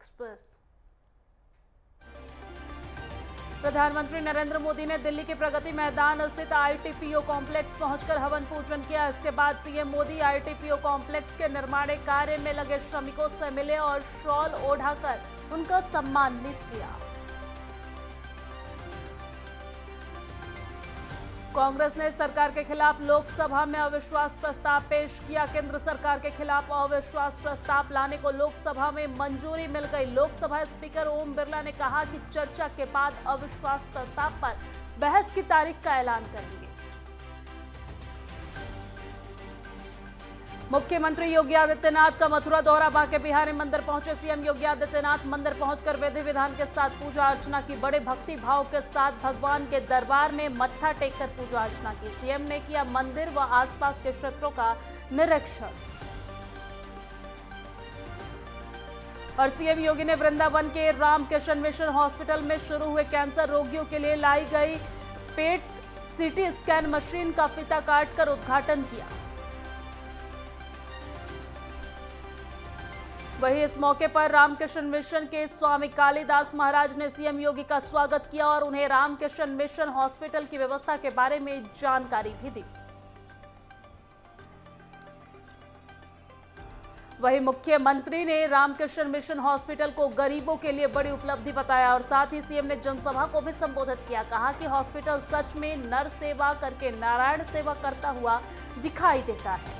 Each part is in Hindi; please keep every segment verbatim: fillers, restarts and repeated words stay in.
एक्सप्रेस। प्रधानमंत्री नरेंद्र मोदी ने दिल्ली के प्रगति मैदान स्थित आईटीपीओ कॉम्प्लेक्स पहुंचकर हवन पूजन किया। इसके बाद पीएम मोदी आईटीपीओ कॉम्प्लेक्स के निर्माण कार्य में लगे श्रमिकों से मिले और शॉल ओढ़ाकर उनका सम्मानित किया। कांग्रेस ने सरकार के खिलाफ लोकसभा में अविश्वास प्रस्ताव पेश किया। केंद्र सरकार के खिलाफ अविश्वास प्रस्ताव लाने को लोकसभा में मंजूरी मिल गई। लोकसभा स्पीकर ओम बिरला ने कहा कि चर्चा के बाद अविश्वास प्रस्ताव पर बहस की तारीख का ऐलान करेंगे। मुख्यमंत्री योगी आदित्यनाथ का मथुरा दौरा, बांके बिहारी मंदिर पहुंचे सीएम योगी आदित्यनाथ। मंदिर पहुंचकर विधि विधान के साथ पूजा अर्चना की। बड़े भक्ति भाव के साथ भगवान के दरबार में मत्था टेककर पूजा अर्चना की। सीएम ने किया मंदिर व आसपास के क्षेत्रों का निरीक्षण। और सीएम योगी ने वृंदावन के रामकृष्ण मिशन हॉस्पिटल में शुरू हुए कैंसर रोगियों के लिए लाई गई पेट सीटी स्कैन मशीन का फीता काटकर उद्घाटन किया। वहीं इस मौके पर रामकृष्ण मिशन के स्वामी कालिदास महाराज ने सीएम योगी का स्वागत किया और उन्हें रामकृष्ण मिशन हॉस्पिटल की व्यवस्था के बारे में जानकारी भी दी। वहीं मुख्यमंत्री ने रामकृष्ण मिशन हॉस्पिटल को गरीबों के लिए बड़ी उपलब्धि बताया और साथ ही सीएम ने जनसभा को भी संबोधित किया। कहा कि हॉस्पिटल सच में नर सेवा करके नारायण सेवा करता हुआ दिखाई देता है।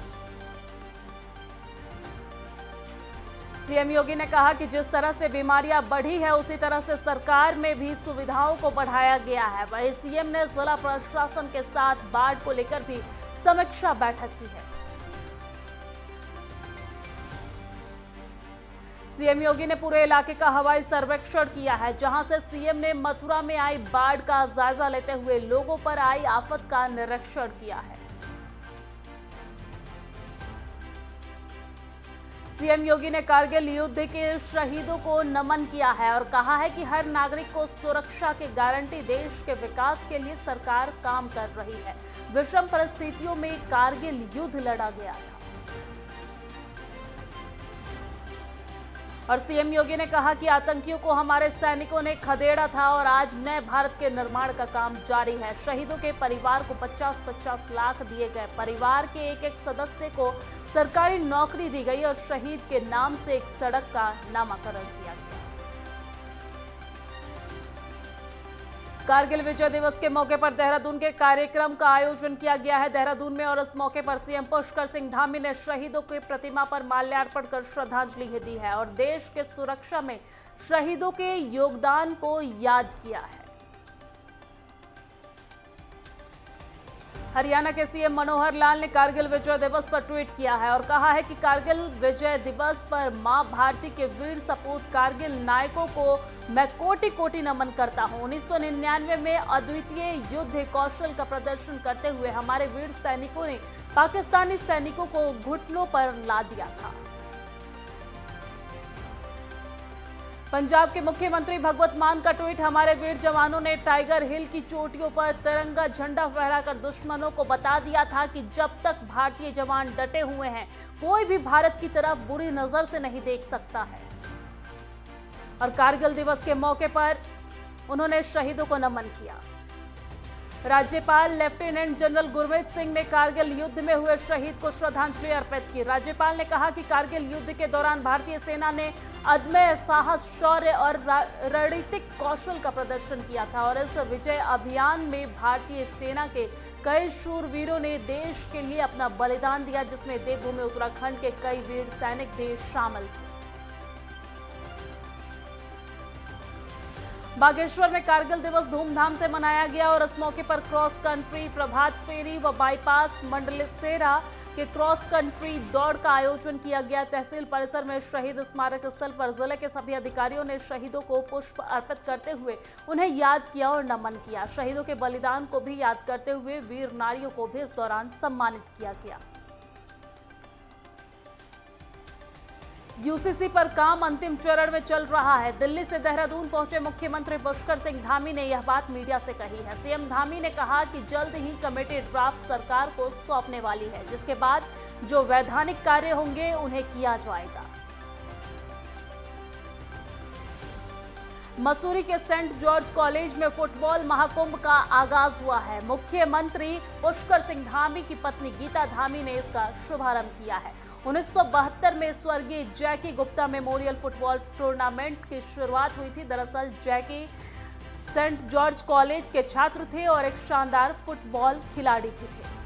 सीएम योगी ने कहा कि जिस तरह से बीमारियां बढ़ी है उसी तरह से सरकार में भी सुविधाओं को बढ़ाया गया है। वहीं सीएम ने जिला प्रशासन के साथ बाढ़ को लेकर भी समीक्षा बैठक की है। सीएम योगी ने पूरे इलाके का हवाई सर्वेक्षण किया है, जहां से सीएम ने मथुरा में आई बाढ़ का जायजा लेते हुए लोगों पर आई आफत का निरीक्षण किया है। सीएम योगी ने कारगिल युद्ध के शहीदों को नमन किया है और कहा है कि हर नागरिक को सुरक्षा की गारंटी, देश के विकास के लिए सरकार काम कर रही है। विषम परिस्थितियों में कारगिल युद्ध लड़ा गया था। और सीएम योगी ने कहा कि आतंकियों को हमारे सैनिकों ने खदेड़ा था और आज नए भारत के निर्माण का काम जारी है। शहीदों के परिवार को पचास पचास लाख दिए गए। परिवार के एक एक सदस्य को सरकारी नौकरी दी गई और शहीद के नाम से एक सड़क का नामकरण किया गया। कारगिल विजय दिवस के मौके पर देहरादून के कार्यक्रम का आयोजन किया गया है देहरादून में और इस मौके पर सीएम पुष्कर सिंह धामी ने शहीदों की प्रतिमा पर माल्यार्पण कर श्रद्धांजलि दी है और देश के सुरक्षा में शहीदों के योगदान को याद किया है। हरियाणा के सीएम मनोहर लाल ने कारगिल विजय दिवस पर ट्वीट किया है और कहा है कि कारगिल विजय दिवस पर मां भारती के वीर सपूत कारगिल नायकों को मैं कोटि कोटि नमन करता हूं। उन्नीस सौ निन्यानवे में अद्वितीय युद्ध कौशल का प्रदर्शन करते हुए हमारे वीर सैनिकों ने पाकिस्तानी सैनिकों को घुटनों पर ला दिया था। पंजाब के मुख्यमंत्री भगवंत मान का ट्वीट, हमारे वीर जवानों ने टाइगर हिल की चोटियों पर तिरंगा झंडा फहराकर दुश्मनों को बता दिया था कि जब तक भारतीय जवान डटे हुए हैं कोई भी भारत की तरफ बुरी नजर से नहीं देख सकता है। और कारगिल दिवस के मौके पर उन्होंने शहीदों को नमन किया। राज्यपाल लेफ्टिनेंट जनरल गुरमीत सिंह ने कारगिल युद्ध में हुए शहीद को श्रद्धांजलि अर्पित की। राज्यपाल ने कहा कि कारगिल युद्ध के दौरान भारतीय सेना ने अदम्य साहस, शौर्य और रणनीतिक कौशल का प्रदर्शन किया था और इस विजय अभियान में भारतीय सेना के कई शूरवीरों ने देश के लिए अपना बलिदान दिया, जिसमें देवभूमि उत्तराखंड के कई वीर सैनिक भी शामिल थे। बागेश्वर में कारगिल दिवस धूमधाम से मनाया गया और इस मौके पर क्रॉस कंट्री, प्रभात फेरी व बाईपास मंडलेसेरा के क्रॉस कंट्री दौड़ का आयोजन किया गया। तहसील परिसर में शहीद स्मारक स्थल पर जिले के सभी अधिकारियों ने शहीदों को पुष्प अर्पित करते हुए उन्हें याद किया और नमन किया। शहीदों के बलिदान को भी याद करते हुए वीर नारियों को भी इस दौरान सम्मानित किया गया। यूसीसी पर काम अंतिम चरण में चल रहा है। दिल्ली से देहरादून पहुंचे मुख्यमंत्री पुष्कर सिंह धामी ने यह बात मीडिया से कही है। सीएम धामी ने कहा कि जल्द ही कमेटी ड्राफ्ट सरकार को सौंपने वाली है, जिसके बाद जो वैधानिक कार्य होंगे उन्हें किया जाएगा। मसूरी के सेंट जॉर्ज कॉलेज में फुटबॉल महाकुंभ का आगाज हुआ है। मुख्यमंत्री पुष्कर सिंह धामी की पत्नी गीता धामी ने इसका शुभारंभ किया है। उन्नीस सौ बहत्तर में स्वर्गीय Jackie Gupta memorial football tournament की शुरुआत हुई थी। दरअसल जैकी सेंट जॉर्ज कॉलेज के छात्र थे और एक शानदार फुटबॉल खिलाड़ी भी थे।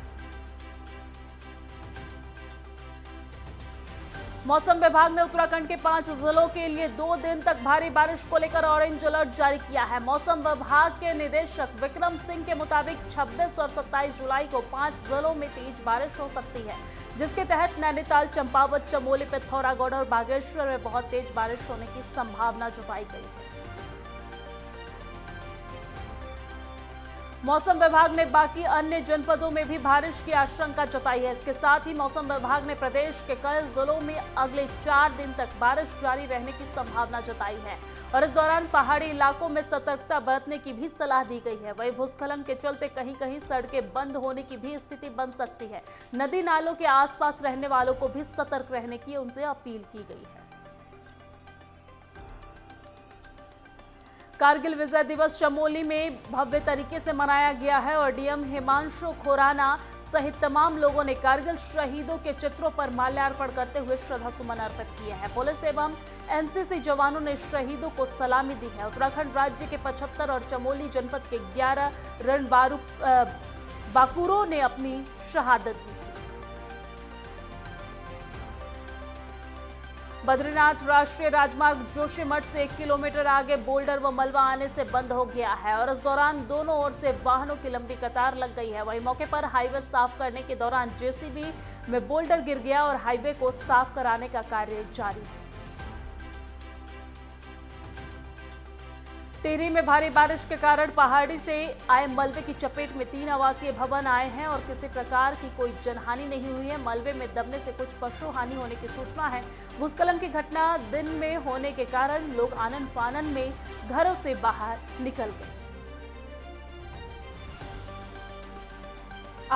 मौसम विभाग ने उत्तराखंड के पांच जिलों के लिए दो दिन तक भारी बारिश को लेकर ऑरेंज अलर्ट जारी किया है। मौसम विभाग के निदेशक विक्रम सिंह के मुताबिक छब्बीस और सत्ताईस जुलाई को पांच जिलों में तेज बारिश हो सकती है, जिसके तहत नैनीताल, चंपावत, चमोली, पिथौरागढ़ और बागेश्वर में बहुत तेज बारिश होने की संभावना जताई गई है। मौसम विभाग ने बाकी अन्य जनपदों में भी बारिश की आशंका जताई है। इसके साथ ही मौसम विभाग ने प्रदेश के कई जिलों में अगले चार दिन तक बारिश जारी रहने की संभावना जताई है और इस दौरान पहाड़ी इलाकों में सतर्कता बरतने की भी सलाह दी गई है। वहीं भूस्खलन के चलते कहीं कहीं सड़कें बंद होने की भी स्थिति बन सकती है। नदी नालों के आसपास रहने वालों को भी सतर्क रहने की उनसे अपील की गई है। कारगिल विजय दिवस चमोली में भव्य तरीके से मनाया गया है और डीएम हिमांशु खोराना सहित तमाम लोगों ने कारगिल शहीदों के चित्रों पर माल्यार्पण करते हुए श्रद्धासुमन अर्पित किए हैं। पुलिस एवं एनसीसी जवानों ने शहीदों को सलामी दी है। उत्तराखंड राज्य के पचहत्तर और चमोली जनपद के ग्यारह रणबारू बाकुरों ने अपनी शहादत दी। बद्रीनाथ राष्ट्रीय राजमार्ग जोशीमठ से एक किलोमीटर आगे बोल्डर व मलबा आने से बंद हो गया है और इस दौरान दोनों ओर से वाहनों की लंबी कतार लग गई है। वहीं मौके पर हाईवे साफ करने के दौरान जेसीबी में बोल्डर गिर गया और हाईवे को साफ कराने का कार्य जारी है। टिहरी में भारी बारिश के कारण पहाड़ी से आए मलबे की चपेट में तीन आवासीय भवन आए हैं और किसी प्रकार की कोई जनहानि नहीं हुई है। मलबे में दबने से कुछ पशु हानि होने की सूचना है। भूस्खलन की घटना दिन में होने के कारण लोग आनन फानन में घरों से बाहर निकल गए।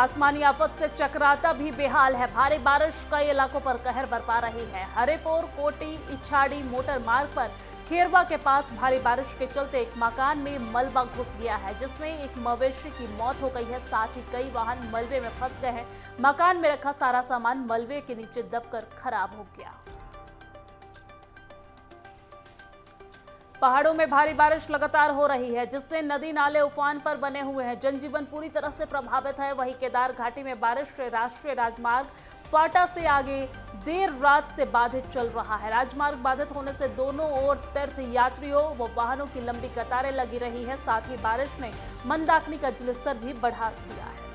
आसमानी आफत से चक्राता भी बेहाल है। भारी बारिश कई इलाकों पर कहर बरपा रही है। हरेपुर कोटी इछाड़ी मोटर मार्ग पर खेरवा के पास भारी बारिश के चलते एक मकान में मलबा घुस गया है, जिसमें एक मवेशी की मौत हो गई है। साथ ही कई वाहन मलबे में फंस गए हैं। मकान में रखा सारा सामान मलबे के नीचे दबकर खराब हो गया। पहाड़ों में भारी बारिश लगातार हो रही है, जिससे नदी नाले उफान पर बने हुए हैं। जनजीवन पूरी तरह से प्रभावित है। वहीं केदार घाटी में बारिश से राष्ट्रीय राजमार्ग फाटा से आगे देर रात से बाधित चल रहा है। राजमार्ग बाधित होने से दोनों ओर तीर्थ यात्रियों व वाहनों की लंबी कतारें लगी रही है। साथ ही बारिश ने मंदाकिनी का जलस्तर भी बढ़ा दिया है।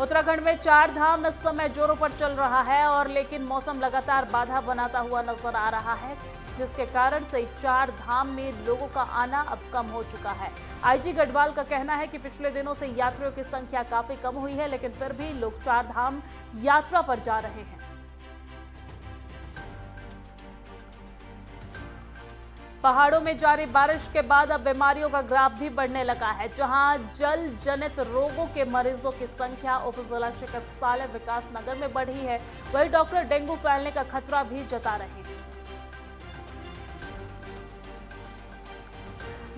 उत्तराखंड में चार धाम इस समय जोरों पर चल रहा है और लेकिन मौसम लगातार बाधा बनाता हुआ नजर आ रहा है, जिसके कारण से चार धाम में लोगों का आना अब कम हो चुका है। आईजी गढ़वाल का कहना है कि पिछले दिनों से यात्रियों की संख्या काफी कम हुई है, लेकिन फिर भी लोग चार धाम यात्रा पर जा रहे हैं। पहाड़ों में जारी बारिश के बाद अब बीमारियों का ग्राफ भी बढ़ने लगा है, जहां जल जनित रोगों के मरीजों की संख्या उप जिला चिकित्सालय विकासनगर में बढ़ी है। वहीं डॉक्टर डेंगू फैलने का खतरा भी जता रहे हैं।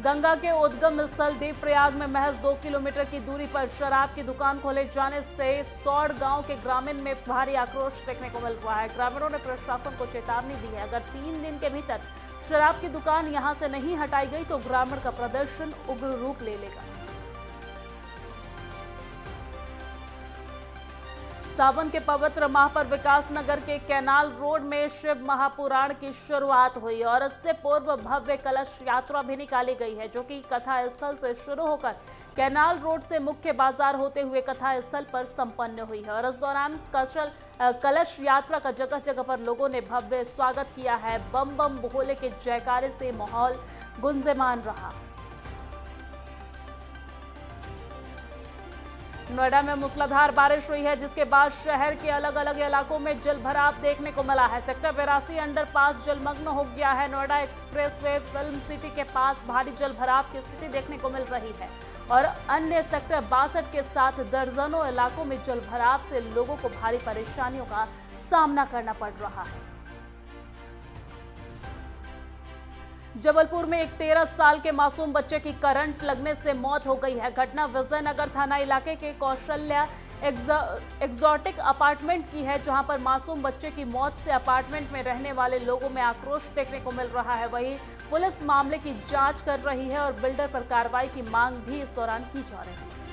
गंगा के उद्गम स्थल देवप्रयाग में महज दो किलोमीटर की दूरी पर शराब की दुकान खोले जाने से सौड़ गांव के ग्रामीण में भारी आक्रोश देखने को मिल रहा है। ग्रामीणों ने प्रशासन को चेतावनी दी है, अगर तीन दिन के भीतर शराब की दुकान यहां से नहीं हटाई गई तो ग्रामीण का प्रदर्शन उग्र रूप ले लेगा। सावन के पवित्र माह पर विकासनगर के कैनाल रोड में शिव महापुराण की शुरुआत हुई और इससे पूर्व भव्य कलश यात्रा भी निकाली गई है, जो कि कथा स्थल से शुरू होकर कैनाल रोड से मुख्य बाजार होते हुए कथा स्थल पर संपन्न हुई है और इस दौरान कशल कलश यात्रा का जगह जगह पर लोगों ने भव्य स्वागत किया है। बम बम भोले के जयकारे से माहौल गुंजयमान रहा। नोएडा में मूसलाधार बारिश हुई है, जिसके बाद शहर के अलग अलग इलाकों में जलभराव देखने को मिला है। सेक्टर बेरासी अंडरपास जलमग्न हो गया है। नोएडा एक्सप्रेसवे फिल्म सिटी के पास भारी जलभराव की स्थिति देखने को मिल रही है और अन्य सेक्टर बासठ के साथ दर्जनों इलाकों में जलभराव से लोगों को भारी परेशानियों का सामना करना पड़ रहा है। जबलपुर में एक तेरह साल के मासूम बच्चे की करंट लगने से मौत हो गई है। घटना विजयनगर थाना इलाके के कौशल्या एग्जॉटिक अपार्टमेंट की है, जहां पर मासूम बच्चे की मौत से अपार्टमेंट में रहने वाले लोगों में आक्रोश देखने को मिल रहा है। वहीं पुलिस मामले की जांच कर रही है और बिल्डर पर कार्रवाई की मांग भी इस दौरान की जा रही है।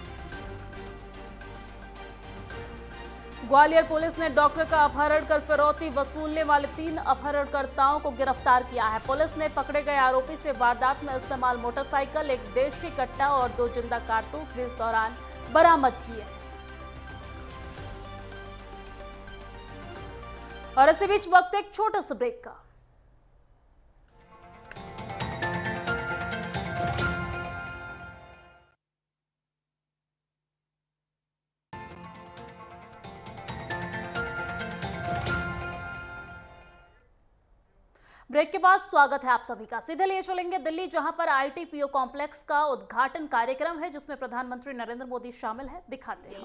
ग्वालियर पुलिस ने डॉक्टर का अपहरण कर फिरौती वसूलने वाले तीन अपहरणकर्ताओं को गिरफ्तार किया है। पुलिस ने पकड़े गए आरोपी से वारदात में इस्तेमाल मोटरसाइकिल, एक देशी कट्टा और दो जिंदा कारतूस भी इस दौरान बरामद किए। और इसी बीच वक्त एक छोटा सा ब्रेक का। ब्रेक के बाद स्वागत है आप सभी का। सीधे लिए चलेंगे दिल्ली, जहां पर आईटीपीओ कॉम्प्लेक्स का उद्घाटन कार्यक्रम है, जिसमें प्रधानमंत्री नरेंद्र मोदी शामिल हैं। दिखाते हैं।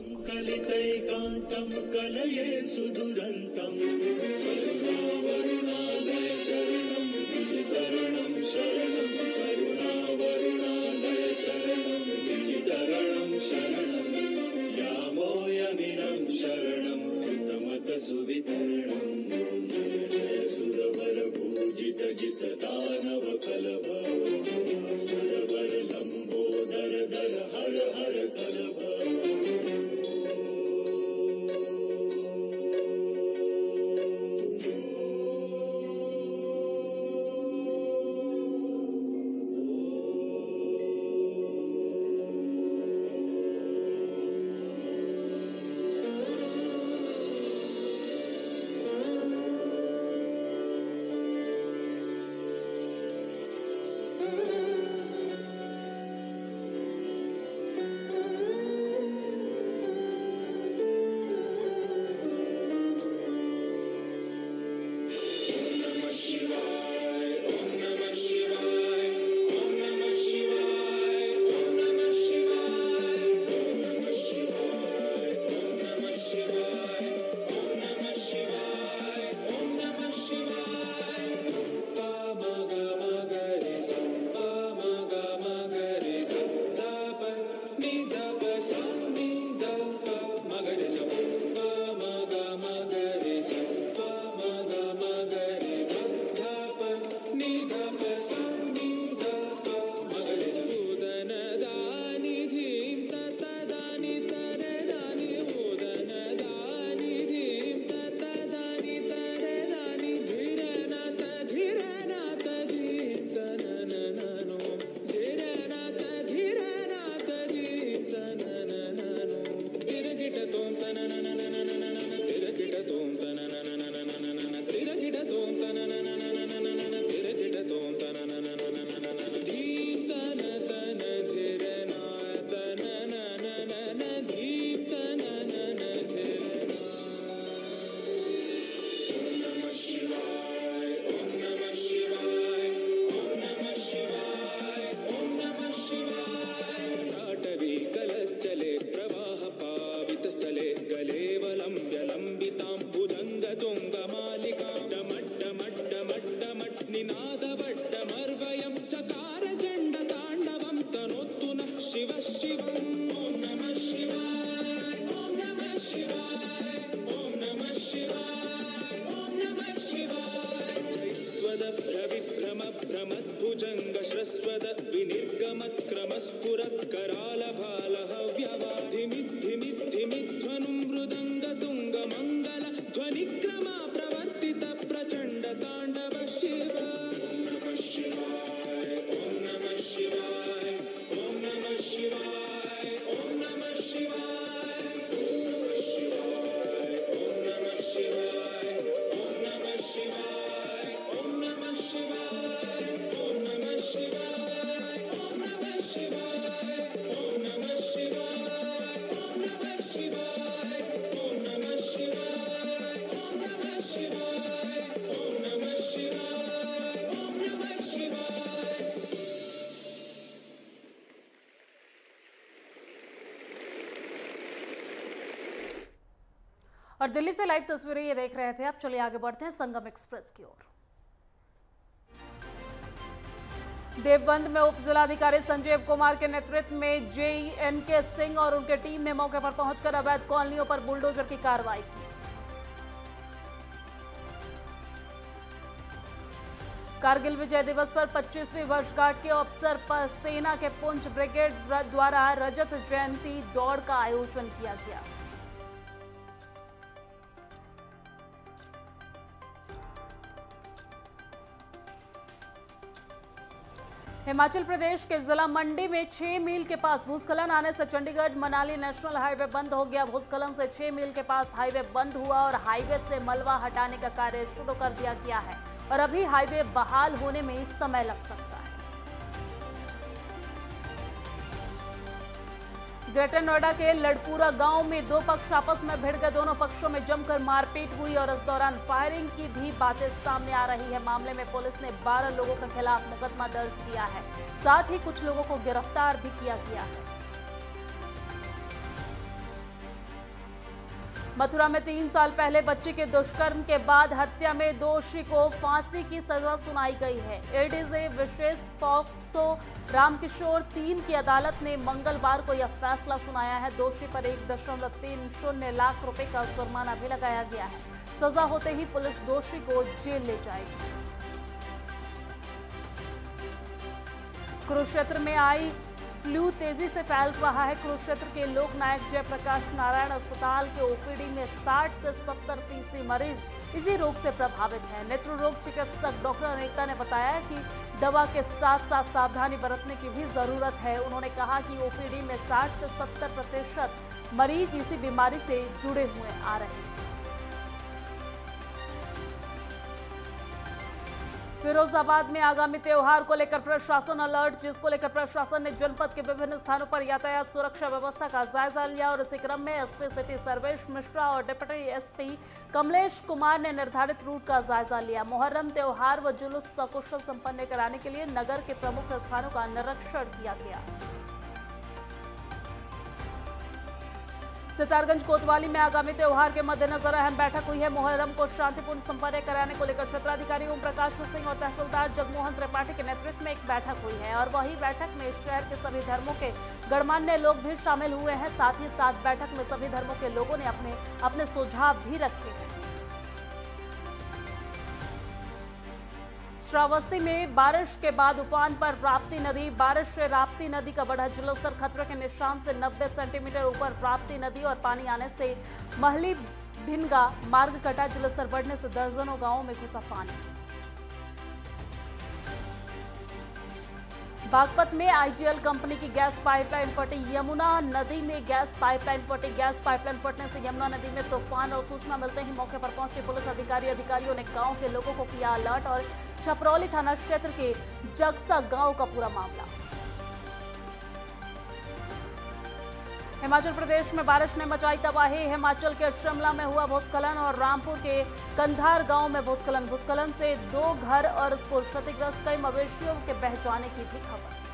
जित जित दानव कलभ सुरवर लंबोदर दर हर हर कलभ। और दिल्ली से लाइव तस्वीरें ये देख रहे थे आप। चलिए आगे बढ़ते हैं संगम एक्सप्रेस की ओर। देवबंद में उप जिलाधिकारी संजीव कुमार के नेतृत्व में जेई एन के सिंह और उनके टीम ने मौके पर पहुंचकर अवैध कॉलोनियों पर बुलडोजर की कार्रवाई की। कारगिल विजय दिवस पर पच्चीसवीं वर्षगांठ के अवसर पर सेना के पुंछ ब्रिगेड द्वारा रजत जयंती दौड़ का आयोजन किया गया। हिमाचल प्रदेश के जिला मंडी में छह मील के पास भूस्खलन आने से चंडीगढ़ मनाली नेशनल हाईवे बंद हो गया। भूस्खलन से छह मील के पास हाईवे बंद हुआ और हाईवे से मलबा हटाने का कार्य शुरू कर दिया गया है और अभी हाईवे बहाल होने में समय लग सकता है। ग्रेटर नोएडा के लड़पुरा गांव में दो पक्ष आपस में भिड़ गए। दोनों पक्षों में जमकर मारपीट हुई और इस दौरान फायरिंग की भी बातें सामने आ रही है। मामले में पुलिस ने बारह लोगों के खिलाफ मुकदमा दर्ज किया है, साथ ही कुछ लोगों को गिरफ्तार भी किया गया है। मथुरा में तीन साल पहले बच्ची के दुष्कर्म के बाद हत्या में दोषी को फांसी की सजा सुनाई गई है। एडीजे विशेष पॉक्सो रामकिशोर तीन की अदालत ने मंगलवार को यह फैसला सुनाया है। दोषी पर एक दशमलव तीन शून्य लाख रुपए का जुर्माना भी लगाया गया है। सजा होते ही पुलिस दोषी को जेल ले जाएगी। कुरुक्षेत्र में आई फ्लू तेजी से फैल रहा है। कुरुक्षेत्र के लोकनायक जयप्रकाश नारायण अस्पताल के ओपीडी में साठ से सत्तर फीसदी मरीज इसी रोग से प्रभावित हैं। नेत्र रोग चिकित्सक डॉक्टर अनेकता ने बताया कि दवा के साथ साथ सावधानी बरतने की भी जरूरत है। उन्होंने कहा कि ओपीडी में साठ से सत्तर प्रतिशत मरीज इसी बीमारी से जुड़े हुए आ रहे हैं। फिरोजाबाद में आगामी त्यौहार को लेकर प्रशासन अलर्ट, जिसको लेकर प्रशासन ने जनपद के विभिन्न स्थानों पर यातायात सुरक्षा व्यवस्था का जायजा लिया और इसी क्रम में एसपी सिटी सर्वेश मिश्रा और डिप्टी एसपी कमलेश कुमार ने निर्धारित रूट का जायजा लिया। मुहर्रम त्यौहार व जुलूस सकुशल संपन्न कराने के लिए नगर के प्रमुख स्थानों का निरीक्षण किया गया। सितारगंज कोतवाली में आगामी त्यौहार के मद्देनजर अहम बैठक हुई है। मुहर्रम को शांतिपूर्ण संपन्न कराने को लेकर क्षेत्राधिकारी ओम प्रकाश सिंह और तहसीलदार जगमोहन त्रिपाठी के नेतृत्व में एक बैठक हुई है और वही बैठक में शहर के सभी धर्मों के गणमान्य लोग भी शामिल हुए हैं। साथ ही साथ बैठक में सभी धर्मों के लोगों ने अपने अपने सुझाव भी रखे हैं। श्रावस्ती में बारिश के बाद उफान पर राप्ती नदी। बारिश से राप्ती नदी का बढ़ा जलस्तर खतरे के निशान से नब्बे सेंटीमीटर ऊपर। राप्ती नदी और पानी आने से महली भिनगा मार्ग कटा। जलस्तर बढ़ने से दर्जनों गांवों में घुसा पानी। बागपत में आईजीएल कंपनी की गैस पाइपलाइन फटी। यमुना नदी में गैस पाइपलाइन फटी। गैस पाइपलाइन फटने से यमुना नदी में तूफान और सूचना मिलते ही मौके पर पहुंचे पुलिस अधिकारी। अधिकारियों ने गाँव के लोगों को किया अलर्ट और छपरौली थाना क्षेत्र के जगसा गांव का पूरा मामला। हिमाचल प्रदेश में बारिश ने मचाई तबाही। हिमाचल के शिमला में हुआ भूस्खलन और रामपुर के कंधार गांव में भूस्खलन। भूस्खलन से दो घर और स्कूल क्षतिग्रस्त, कई मवेशियों के बह जाने की भी खबर।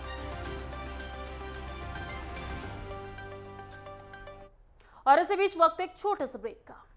और इसी बीच वक्त एक छोटे से ब्रेक का।